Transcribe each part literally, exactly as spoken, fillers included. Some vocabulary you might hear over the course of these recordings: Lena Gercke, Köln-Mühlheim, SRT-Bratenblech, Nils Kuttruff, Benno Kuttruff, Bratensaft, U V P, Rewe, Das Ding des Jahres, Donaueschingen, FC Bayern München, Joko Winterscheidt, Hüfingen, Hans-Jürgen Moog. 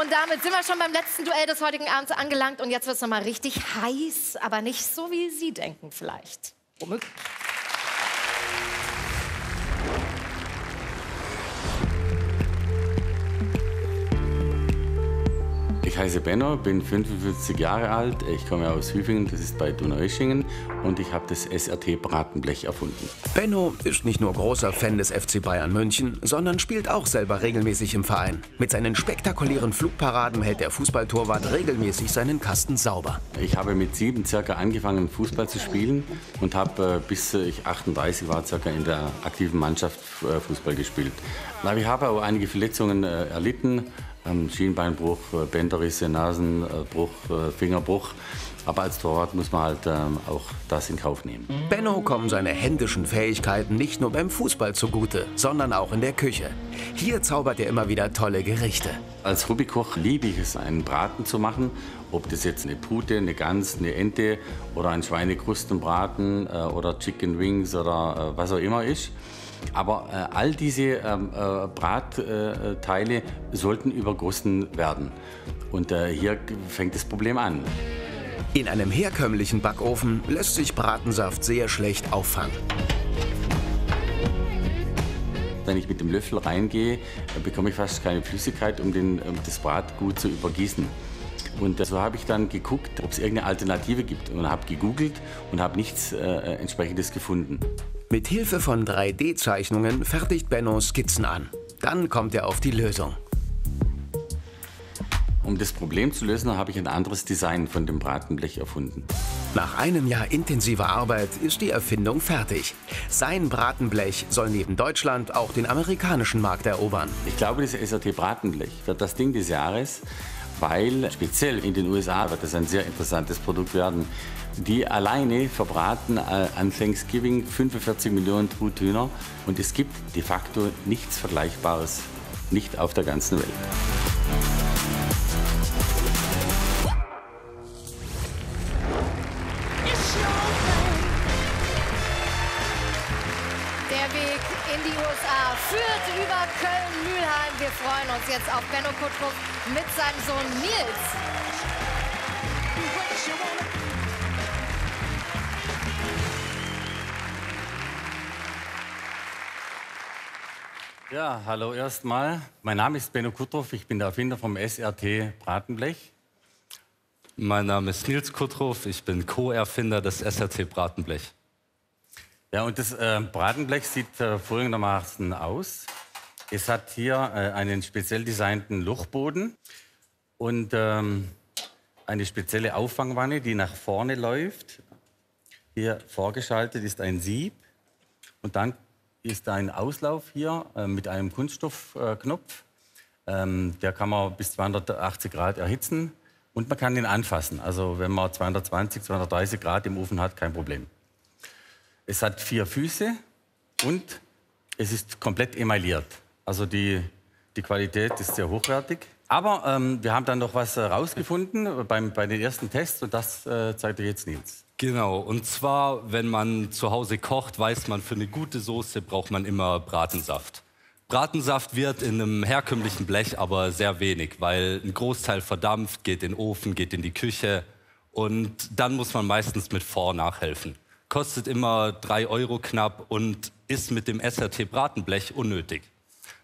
Und damit sind wir schon beim letzten Duell des heutigen Abends angelangt. Und jetzt wird es nochmal richtig heiß, aber nicht so, wie Sie denken vielleicht. Womöglich. Ich heiße Benno, bin fünfundfünfzig Jahre alt, ich komme aus Hüfingen, das ist bei Donaueschingen, und ich habe das S R T-Bratenblech erfunden. Benno ist nicht nur großer Fan des F C Bayern München, sondern spielt auch selber regelmäßig im Verein. Mit seinen spektakulären Flugparaden hält der Fußballtorwart regelmäßig seinen Kasten sauber. Ich habe mit sieben circa angefangen, Fußball zu spielen und habe bis ich achtunddreißig war circa in der aktiven Mannschaft Fußball gespielt. Ich habe auch einige Verletzungen erlitten. Schienbeinbruch, Bänderrisse, Nasenbruch, Fingerbruch. Aber als Torwart muss man halt ähm, auch das in Kauf nehmen. Benno kommen seine händischen Fähigkeiten nicht nur beim Fußball zugute, sondern auch in der Küche. Hier zaubert er immer wieder tolle Gerichte. Als Hobbykoch liebe ich es, einen Braten zu machen. Ob das jetzt eine Pute, eine Gans, eine Ente oder ein Schweinekrustenbraten äh, oder Chicken Wings oder äh, was auch immer ist. Aber äh, all diese ähm, äh, Bratteile sollten übergossen werden. Und äh, hier fängt das Problem an. In einem herkömmlichen Backofen lässt sich Bratensaft sehr schlecht auffangen. Wenn ich mit dem Löffel reingehe, bekomme ich fast keine Flüssigkeit, um, den, um das Bratgut zu übergießen. Und so habe ich dann geguckt, ob es irgendeine Alternative gibt. Und habe gegoogelt und habe nichts äh, Entsprechendes gefunden. Mit Hilfe von drei D-Zeichnungen fertigt Benno Skizzen an. Dann kommt er auf die Lösung. Um das Problem zu lösen, habe ich ein anderes Design von dem Bratenblech erfunden. Nach einem Jahr intensiver Arbeit ist die Erfindung fertig. Sein Bratenblech soll neben Deutschland auch den amerikanischen Markt erobern. Ich glaube, das S R T-Bratenblech wird das Ding des Jahres, weil speziell in den U S A wird das ein sehr interessantes Produkt werden. Die alleine verbraten an Thanksgiving fünfundvierzig Millionen Trutdiener. Und es gibt de facto nichts Vergleichbares, nicht auf der ganzen Welt. Führt über Köln-Mühlheim. Wir freuen uns jetzt auf Benno Kuttruff mit seinem Sohn Nils. Ja, hallo erstmal. Mein Name ist Benno Kuttruff. Ich bin der Erfinder vom S R T-Bratenblech. Mein Name ist Nils Kuttruff. Ich bin Co-Erfinder des S R T-Bratenblech. Ja, und das äh, Bratenblech sieht äh, folgendermaßen aus. Es hat hier äh, einen speziell designten Lochboden und ähm, eine spezielle Auffangwanne, die nach vorne läuft. Hier vorgeschaltet ist ein Sieb und dann ist ein Auslauf hier äh, mit einem Kunststoffknopf. Äh, ähm, der kann man bis zweihundertachtzig Grad erhitzen und man kann den anfassen. Also wenn man zweihundertzwanzig, zweihundertdreißig Grad im Ofen hat, kein Problem. Es hat vier Füße und es ist komplett emailliert. Also die, die Qualität ist sehr hochwertig. Aber ähm, wir haben dann noch was herausgefunden beim, bei den ersten Tests und das äh, zeigt euch jetzt Nils. Genau, und zwar, wenn man zu Hause kocht, weiß man, für eine gute Soße braucht man immer Bratensaft. Bratensaft wird in einem herkömmlichen Blech aber sehr wenig, weil ein Großteil verdampft, geht in den Ofen, geht in die Küche und dann muss man meistens mit Fond nachhelfen. Kostet immer drei Euro knapp und ist mit dem S R T-Bratenblech unnötig.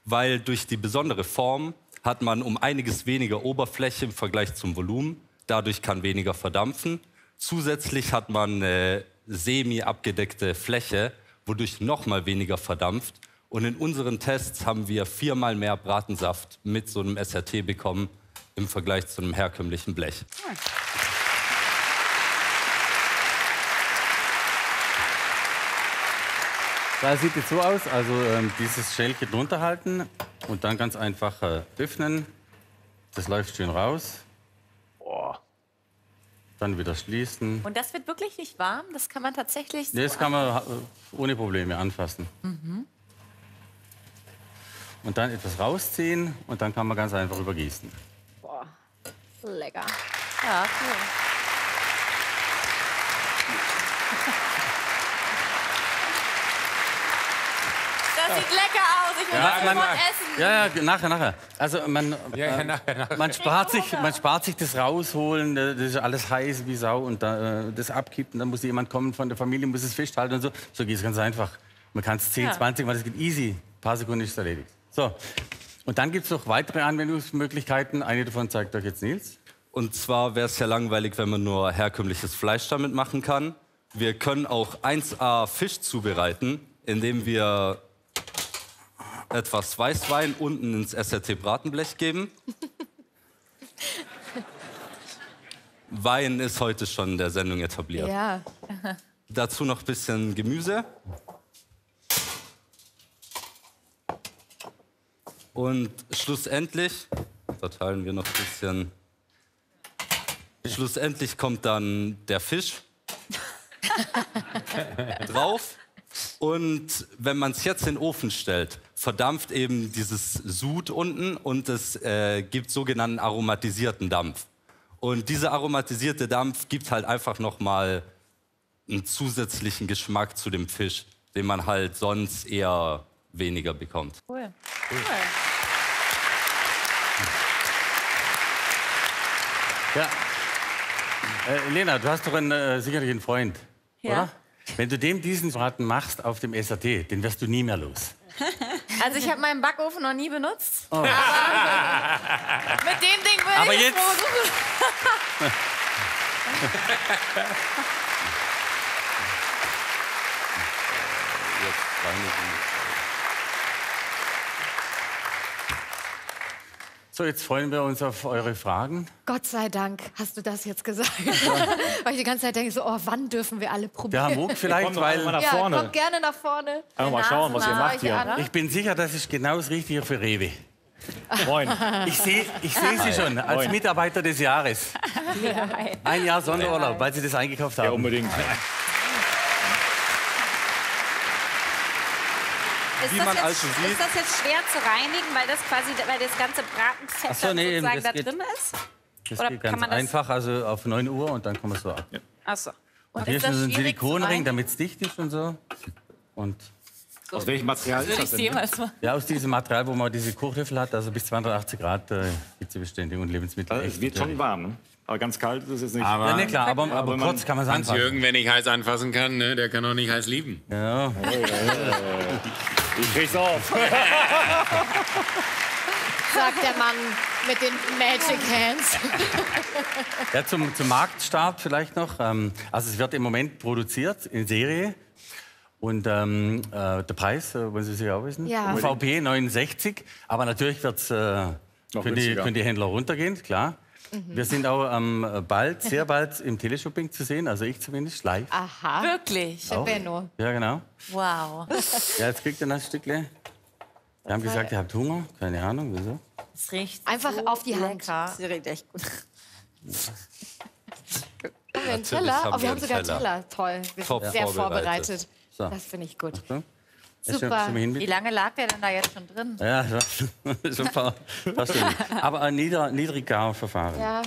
Weil durch die besondere Form hat man um einiges weniger Oberfläche im Vergleich zum Volumen. Dadurch kann weniger verdampfen. Zusätzlich hat man eine semi-abgedeckte Fläche, wodurch noch mal weniger verdampft. Und in unseren Tests haben wir viermal mehr Bratensaft mit so einem S R T bekommen im Vergleich zu einem herkömmlichen Blech. Ja. Das sieht jetzt so aus, also ähm, dieses Schälchen drunter halten und dann ganz einfach äh, öffnen. Das läuft schön raus. Boah. Dann wieder schließen. Und das wird wirklich nicht warm? Das kann man tatsächlich so. Nee, das kann man ohne Probleme anfassen. Mhm. Und dann etwas rausziehen und dann kann man ganz einfach übergießen. Boah, lecker. Ja, cool. Das sieht lecker aus. Ich will ja, das sofort essen. Ja, ja, nachher, nachher. Also man, ja, ja, nachher, nachher. Man, spart sich, man spart sich das Rausholen, das ist alles heiß wie Sau und da, das abkippt. Und dann muss jemand kommen von der Familie, muss es festhalten und so. So geht es ganz einfach. Man kann es zehn, ja. zwanzig Mal, das geht easy. Ein paar Sekunden ist es erledigt. So. Und dann gibt es noch weitere Anwendungsmöglichkeiten. Eine davon zeigt euch jetzt Nils. Und zwar wäre es ja langweilig, wenn man nur herkömmliches Fleisch damit machen kann. Wir können auch eins A Fisch zubereiten, indem wir etwas Weißwein unten ins S R T-Bratenblech geben. Wein ist heute schon in der Sendung etabliert. Ja. Dazu noch ein bisschen Gemüse. Und schlussendlich verteilen wir noch ein bisschen. Schlussendlich kommt dann der Fisch drauf. Und wenn man es jetzt in den Ofen stellt, verdampft eben dieses Sud unten und es äh, gibt sogenannten aromatisierten Dampf. Und dieser aromatisierte Dampf gibt halt einfach nochmal einen zusätzlichen Geschmack zu dem Fisch, den man halt sonst eher weniger bekommt. Cool. Cool. Ja. Äh, Lena, du hast doch einen, äh, sicherlich einen Freund, ja. Oder? Wenn du dem diesen Braten machst auf dem S R T, den wirst du nie mehr los. Also ich habe meinen Backofen noch nie benutzt. Oh. Aber mit dem Ding würde aber ich jetzt versuchen. So, jetzt freuen wir uns auf eure Fragen. Gott sei Dank hast du das jetzt gesagt. Weil ich die ganze Zeit denke, so, oh, wann dürfen wir alle probieren? Ja, Moog vielleicht, weil... Nach vorne. Ja, kommt gerne nach vorne. Einfach mal schauen, was ihr macht hier. Ich bin sicher, das ist genau das Richtige für Rewe. Moin. Ich sehe ich seh sie schon als Moin. Mitarbeiter des Jahres. Ein Jahr Sonderurlaub, weil sie das eingekauft haben. Ja, unbedingt. Ist das, jetzt, ist das jetzt schwer zu reinigen, weil das quasi, weil das ganze Bratenfett so, nee, sozusagen da geht, drin ist? Das Oder geht kann ganz man das einfach, also auf neun Uhr und dann kommen wir so ab. Ja. Ach so. Und, und hier ist das so ein Silikonring, damit es dicht ist und so. Und so. Aus welchem Material das ist das denn? Sehen, ja, aus diesem Material, wo man diese Kochlöffel hat, also bis zweihundertachtzig Grad äh, Hitzebeständig und Lebensmittel. Also es wird schon warm, ne? Aber ganz kalt ist es nicht. Aber, ja, ne, klar, aber, aber, aber kurz kann man es anfassen. Hans-Jürgen, wenn ich heiß anfassen kann, ne, der kann auch nicht heiß lieben. Ja. Oh, ja, ja, ja. Ich krieg's auf. Sagt der Mann mit den Magic Hands. Ja, zum, zum Marktstart vielleicht noch. Also es wird im Moment produziert in Serie. Und ähm, äh, der Preis, äh, wollen Sie sicher auch wissen? Ja. U V P neunundsechzig. Aber natürlich wird's, äh, können, die, können die Händler runtergehen, klar. Mhm. Wir sind auch ähm, bald, sehr bald im Teleshopping zu sehen, also ich zumindest, live. Aha. Wirklich? Auch. Benno. Ja, genau. Wow. Ja, jetzt kriegt ihr noch ein Stückchen. Wir haben gesagt, ihr habt Hunger. Keine Ahnung, wieso. Es riecht einfach so auf die Hand. Das riecht echt gut. Haben wir einen Teller? Haben oh, wir haben sogar einen Teller. Toll. Wir Top sind sehr vorbereitet. vorbereitet. So. Das finde ich gut. Achtung. Super. Wie lange lag der denn da jetzt schon drin? Ja, super. Aber ein niedr niedriger Verfahren. Ja,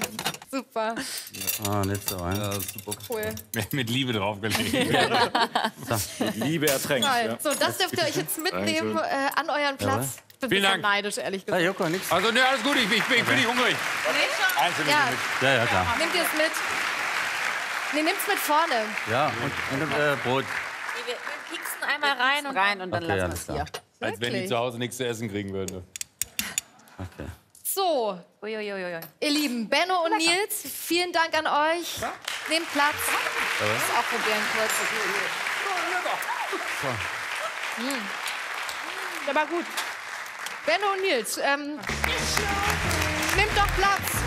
super. Ah, nicht so ein. Ja, super. Cool. Mit Liebe draufgelegt. So. Mit Liebe ertränkt. Ja. So, das dürft ihr euch jetzt mitnehmen äh, an euren Platz. Ich bin ein bisschen neidisch, ehrlich gesagt. Ja, Joko, nix. Also, ne, alles gut. Ich bin, ich bin okay. nicht hungrig. Nee, schon? Ja. Ja, ja, klar. Nehmt ihr es mit? Nee, nimmt's mit vorne. Ja, und, und äh, Brot. Wir pieksen einmal rein und, rein und dann okay, lassen wir es hier. Da. Als wenn die zu Hause nichts zu essen kriegen würden. Okay. So, uiuiui. Ihr Lieben, Benno und Lecker. Nils, vielen Dank an euch. Ja? Nehmt Platz. Ja. Das auch probieren kurz. So. Hm. Der war gut. Benno und Nils, ähm, nimmt doch Platz.